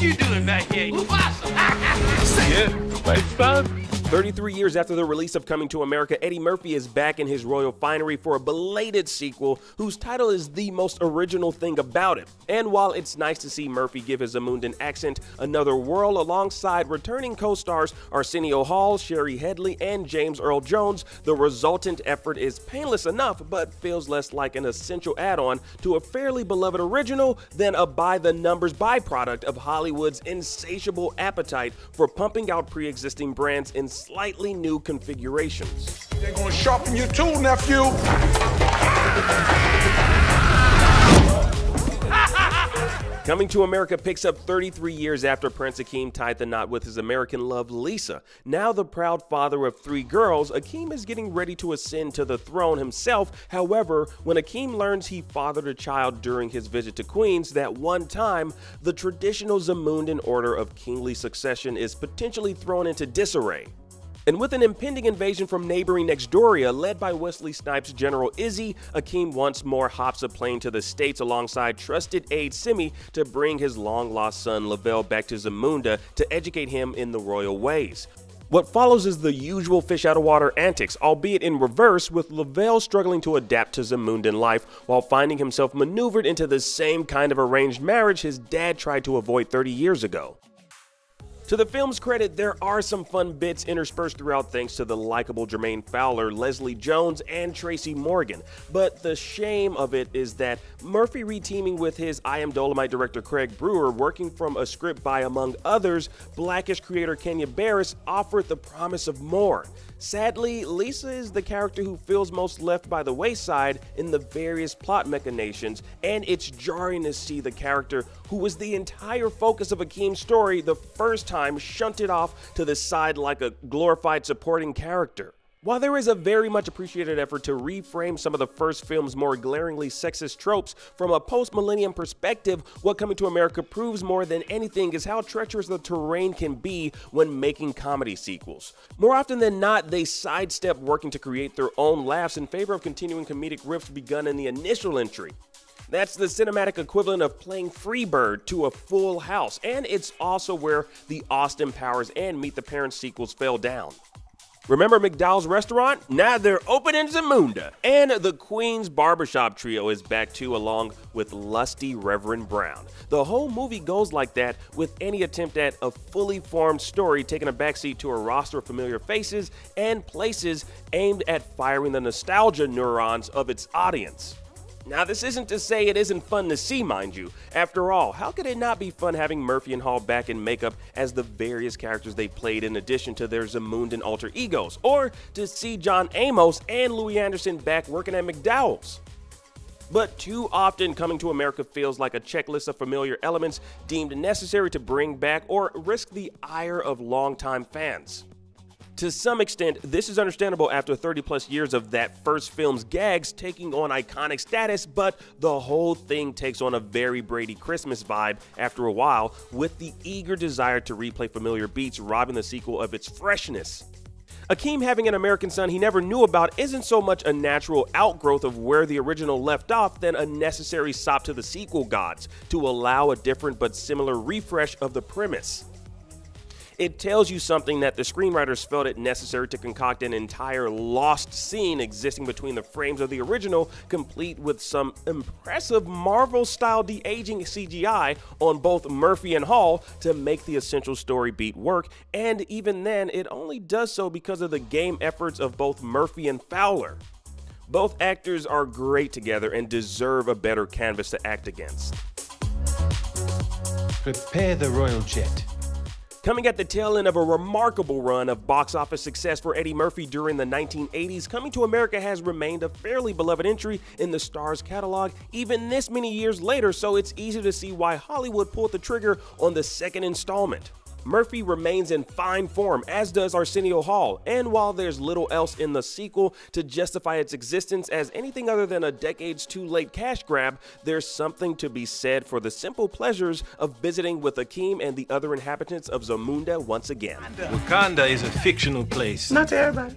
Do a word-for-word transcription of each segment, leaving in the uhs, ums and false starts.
What you doing back here? Yeah, thanks, fam. thirty-three years after the release of Coming to America, Eddie Murphy is back in his royal finery for a belated sequel whose title is the most original thing about it. And while it's nice to see Murphy give his Zamundan accent another whirl alongside returning co-stars Arsenio Hall, Shari Headley, and James Earl Jones, the resultant effort is painless enough but feels less like an essential add-on to a fairly beloved original than a by-the-numbers byproduct of Hollywood's insatiable appetite for pumping out pre-existing brands in slightly new configurations. They're gonna sharpen you too, nephew. Coming to America picks up thirty-three years after Prince Akeem tied the knot with his American love, Lisa. Now the proud father of three girls, Akeem is getting ready to ascend to the throne himself. However, when Akeem learns he fathered a child during his visit to Queens that one time, the traditional Zamundan order of kingly succession is potentially thrown into disarray. And with an impending invasion from neighboring Nexdoria, led by Wesley Snipes' General Izzy, Akeem once more hops a plane to the States alongside trusted aide Simi to bring his long-lost son Lavelle back to Zamunda to educate him in the royal ways. What follows is the usual fish-out-of-water antics, albeit in reverse, with Lavelle struggling to adapt to Zamundan life while finding himself maneuvered into the same kind of arranged marriage his dad tried to avoid thirty years ago. To the film's credit, there are some fun bits interspersed throughout thanks to the likable Jermaine Fowler, Leslie Jones, and Tracy Morgan. But the shame of it is that Murphy reteaming with his I Am Dolomite director Craig Brewer, working from a script by, among others, Blackish creator Kenya Barris, offered the promise of more. Sadly, Lisa is the character who feels most left by the wayside in the various plot machinations, and it's jarring to see the character who was the entire focus of Akeem's story the first time shunted off to the side like a glorified supporting character. While there is a very much appreciated effort to reframe some of the first film's more glaringly sexist tropes from a post-millennium perspective, what Coming to America proves more than anything is how treacherous the terrain can be when making comedy sequels. More often than not, they sidestep working to create their own laughs in favor of continuing comedic riffs begun in the initial entry. That's the cinematic equivalent of playing Freebird to a full house, and it's also where the Austin Powers and Meet the Parents sequels fell down. Remember McDowell's restaurant? Now they're open in Zamunda. And the Queen's Barbershop Trio is back too, along with lusty Reverend Brown. The whole movie goes like that, with any attempt at a fully formed story taking a backseat to a roster of familiar faces and places aimed at firing the nostalgia neurons of its audience. Now, this isn't to say it isn't fun to see, mind you. After all, how could it not be fun having Murphy and Hall back in makeup as the various characters they played in addition to their Zamundan alter egos, or to see John Amos and Louis Anderson back working at McDowell's? But too often, Coming to America feels like a checklist of familiar elements deemed necessary to bring back or risk the ire of longtime fans. To some extent, this is understandable after thirty plus years of that first film's gags taking on iconic status, but the whole thing takes on a very Brady Christmas vibe after a while, with the eager desire to replay familiar beats robbing the sequel of its freshness. Akeem having an American son he never knew about isn't so much a natural outgrowth of where the original left off than a necessary sop to the sequel gods to allow a different but similar refresh of the premise. It tells you something that the screenwriters felt it necessary to concoct an entire lost scene existing between the frames of the original, complete with some impressive Marvel-style de-aging C G I on both Murphy and Hall to make the essential story beat work, and even then, it only does so because of the game efforts of both Murphy and Fowler. Both actors are great together and deserve a better canvas to act against. Prepare the royal jet. Coming at the tail end of a remarkable run of box office success for Eddie Murphy during the nineteen eighties, Coming to America has remained a fairly beloved entry in the star's catalog even this many years later, so it's easy to see why Hollywood pulled the trigger on the second installment. Murphy remains in fine form, as does Arsenio Hall, and while there's little else in the sequel to justify its existence as anything other than a decades too late cash grab, there's something to be said for the simple pleasures of visiting with Akeem and the other inhabitants of Zamunda once again. Wakanda is a fictional place. Not to everybody.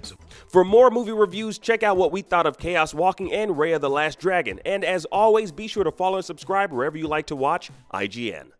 For more movie reviews, check out what we thought of Chaos Walking and Raya the Last Dragon, and as always, be sure to follow and subscribe wherever you like to watch I G N.